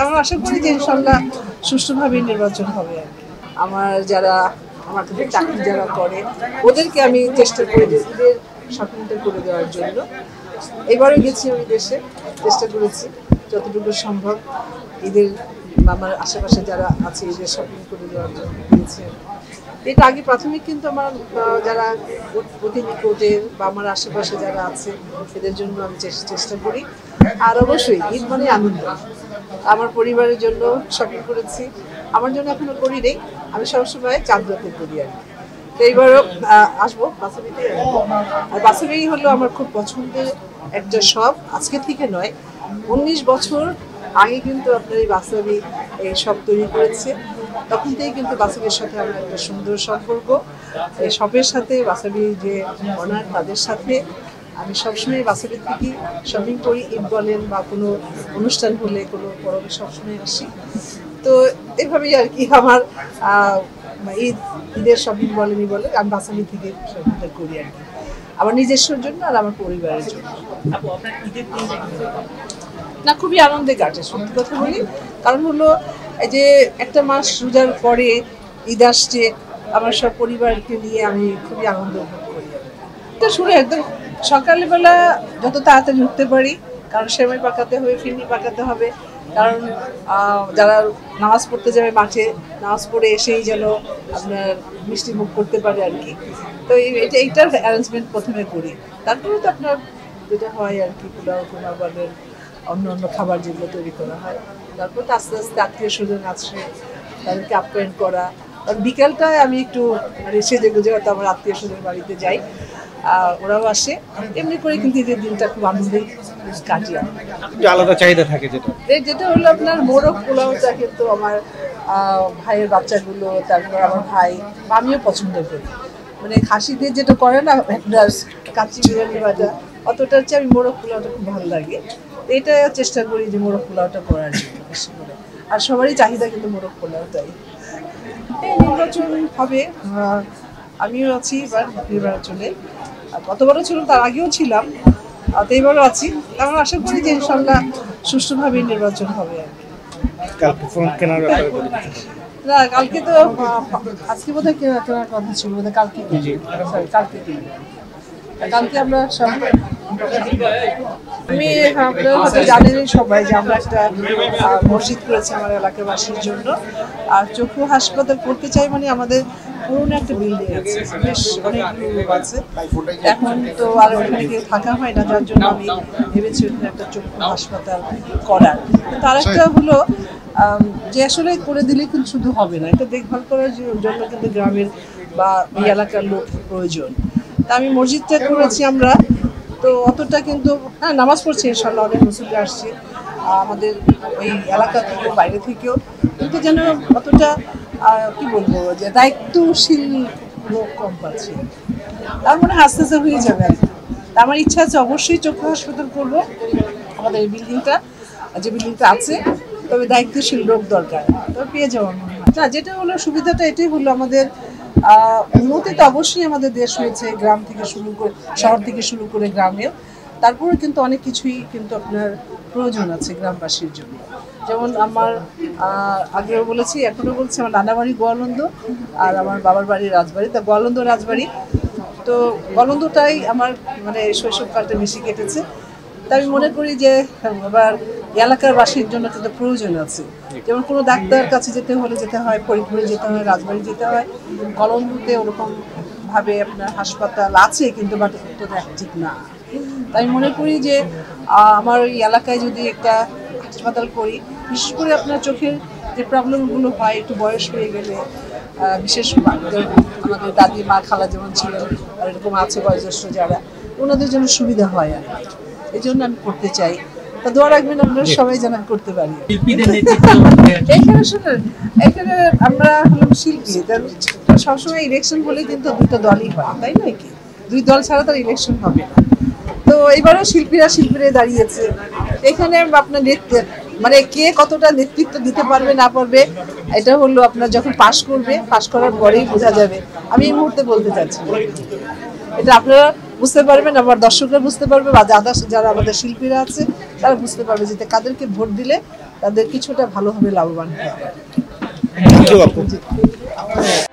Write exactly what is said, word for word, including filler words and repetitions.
কারণ আশা করি যে ইনশাল্লাহ সুষ্ঠুভাবেই নির্বাচন হবে। আমার যারা আমার চাকরি যারা করে ওদেরকে আমি চেষ্টা করে ওদের স্বপ্নটা করে দেওয়ার জন্য এবারে গেছি আমি দেশে, চেষ্টা করেছি যতটুকু সম্ভব ঈদের আমার আশেপাশে যারা আছে ঈদের শপিং করে দেওয়ার জন্য গিয়েছি। এটা আগে প্রাথমিক কিন্তু আমার যারা অতি নিকটে বা আমার আশেপাশে যারা আছে এদের জন্য আমি চেষ্টা করি। আর অবশ্যই ঈদ মানে আনন্দ, আমার পরিবারের জন্য শপিং করেছি, আমার জন্য এখনো করি নেই, আমি সবসময় চাঁদ রাতে করি আর কি। তো এইবারও আসবো বাসবিতে, আর বাসবিই হলো আমার খুব পছন্দের একটা শপ। আজকে থেকে নয়, উনিশ বছর আগে কিন্তু আপনার এই বাসবি এই শপ তৈরি করেছে, তখন থেকে কিন্তু বাসবির সাথে আমার একটা সুন্দর সম্পর্ক। এই শপের সাথে বাসবির যে অনার তাদের সাথে আমি সবসময় বাসবি থেকে শপিং করি, ঈদ বলেন বা কোনো অনুষ্ঠান হলে কোনো পরবে সবসময় আসি। তো এভাবেই আর কি আমার ঈদ ঈদের শপিং বলেনি বলে আমি বাসবি থেকে শপিংটা করি আর কি, আমার নিজস্বর জন্য আর আমার পরিবারের জন্য। না, খুবই আনন্দে কাটে সত্যি কথা বলি, কারণ হলো যে একটা মাস রোজার পরে ঈদ আসছে, আমার সব পরিবারকে নিয়ে আমি খুবই আনন্দ উপভোগ করি। এটা শুরু একদম সকালবেলা যত তাড়াতাড়ি উঠতে পারি, কারণ সেমাই পাকাতে হবে, ফিরনি পাকাতে হবে, কারণ যারা নামাজ পড়তে যাবে মাঠে নামাজ পড়ে এসেই যেন আপনার মিষ্টি মুখ করতে পারে আর কি। তো এটা এইটার অ্যারেঞ্জমেন্ট প্রথমে করি, তারপরে তো আপনার যেটা হয় আর কি পোলাও কোমা বলেন অন্য অন্য খাবার যেগুলো তৈরি করা হয়, তারপর তো আস্তে আস্তে আত্মীয় স্বজন আছে তাদেরকে আপ্যায়ন করা। আর বিকালটায় আমি একটু মানে সেজে গুজে হয়তো আমার আত্মীয় স্বজন বাড়িতে যাই, ওরাও আসে, এমনি করে কিন্তু ঈদের দিনটা খুব আনন্দেই কাটি। আলাদা চাহিদা থাকে যেটা যেটা হলো আপনার মোরগ পোলাওটা কিন্তু আমার ভাইয়ের বাচ্চাগুলো, তারপর আমার ভাই আমিও পছন্দ করি, মানে খাসিদের যেটা করে না আপনার কাচ্চি বিরিয়ানি বাটা অতটা হচ্ছে আমি মোরগ পোলাওটা খুব ভালো লাগে, এটা চেষ্টা করি যে মোরগ পোলাওটা করার জন্য বেশি করে। আর সবারই চাহিদা কিন্তু মোরগ পোলাওটাই। এই নির্বাচন হবে, আমিও আছি এবার নির্বাচনে, গতবারও ছিলাম, তার আগেও ছিলাম, তো এবারও আছি। আমরা আশা করি যে ইনশাল্লাহ সুষ্ঠুভাবেই নির্বাচন হবে আর কি। না, কালকে তো আজকে বোধহয় কেনার কথা ছিল, বোধহয় কালকে সরি কালকে কালকে আমরা সব আমি আপনারা হয়তো জানেনই সবাই যে আমরা একটা মসজিদ করেছি আমার এলাকাবাসীর জন্য। আর চক্ষু হাসপাতাল করতে চাই, মানে আমাদের পুরোনো একটা বিল্ডিং আছে, বেশ অনেক লোক আছে, এখন তো আর ওখানে কেউ থাকা হয় না, যার জন্য আমি ভেবেছি ওখানে একটা চক্ষু হাসপাতাল করার। তার একটা হলো যে আসলে করে দিলে কিন্তু শুধু হবে না, এটা দেখভাল করার জন্য কিন্তু গ্রামের বা এই এলাকার লোক প্রয়োজন। তা আমি মসজিদটা করেছি আমরা, তো অতটা কিন্তু হ্যাঁ নামাজ পড়ছে ইনশাল্লাহ, অনেক মুসলিম আসছে আমাদের ওই এলাকা থেকে বাইরে থেকেও, কিন্তু যেন অতটা কি বলবো যে দায়িত্বশীল লোক কম পাচ্ছে। তার মানে আস্তে আস্তে হয়ে যাবে আর কি। আমার ইচ্ছা আছে অবশ্যই চক্ষু হাসপাতাল করবো, আমাদের এই বিল্ডিংটা যে বিল্ডিংটা আছে, তবে দায়িত্বশীল লোক দরকার, তবে পেয়ে যাওয়ার মনে হয় না। যেটা হলো সুবিধাটা এটাই হলো আমাদের উন্নতি তো অবশ্যই আমাদের দেশ হয়েছে, গ্রাম থেকে শুরু করে শহর থেকে শুরু করে গ্রামেও, তারপরে কিন্তু অনেক কিছুই কিন্তু আপনার প্রয়োজন আছে গ্রামবাসীর জন্য। যেমন আমার আগেও বলেছি এখনও বলছি, আমার নানা বাড়ি গোয়ালন্দ আর আমার বাবার বাড়ি রাজবাড়ি, তা গোয়ালন্দ রাজবাড়ি, তো গোয়ালন্দটাই আমার মানে শৈশবকালটা বেশি কেটেছে। তা আমি মনে করি যে আবার এলাকার বাসীর জন্য কিন্তু প্রয়োজন আছে, যেমন কোনো ডাক্তার কাছে যেতে হলে যেতে হয় ফরিদপুরে, যেতে হয় রাজবাড়ি, যেতে হয় কলম্বুতে, ওরকমভাবে আপনার হাসপাতাল আছে কিন্তু বাট অতটা ঠিক না। তাই মনে করি যে আমার ওই এলাকায় যদি একটা হাসপাতাল করি, বিশেষ করে আপনার চোখের যে প্রবলেমগুলো হয় একটু বয়স হয়ে গেলে, বিশেষ আমাদের দাদি মা খালা যেমন ছিলেন এরকম আছে বয়োজ্যেষ্ঠ যারা, ওনাদের জন্য সুবিধা হয় আর কি, এই জন্য আমি করতে চাই। তা দোয়া রাখবেন আপনারা সবাই যেন করতে পারি। এখানে শুনুন, এখানে আমরা হলাম শিল্পী, সবসময় ইলেকশন হলে কিন্তু দুটো দলই হয়, তাই নয় কি? দুই দল ছাড়া তার ইলেকশন হবে না। তো এবারও শিল্পীরা শিল্পীরা দাঁড়িয়েছে, এখানে আপনার মানে কে কতটা নেতৃত্ব দিতে পারবে না পারবে এটা হলো আপনার যখন পাশ করবে, পাশ করার পরেই বোঝা যাবে। আমি এই মুহূর্তে বলতে চাচ্ছি, এটা আপনারা বুঝতে পারবেন, আমার দর্শকরা বুঝতে পারবে, বা যারা আমাদের শিল্পীরা আছে তারা বুঝতে পারবে যে কাদেরকে ভোট দিলে তাদের কিছুটা ভালোভাবে লাভবান হবে।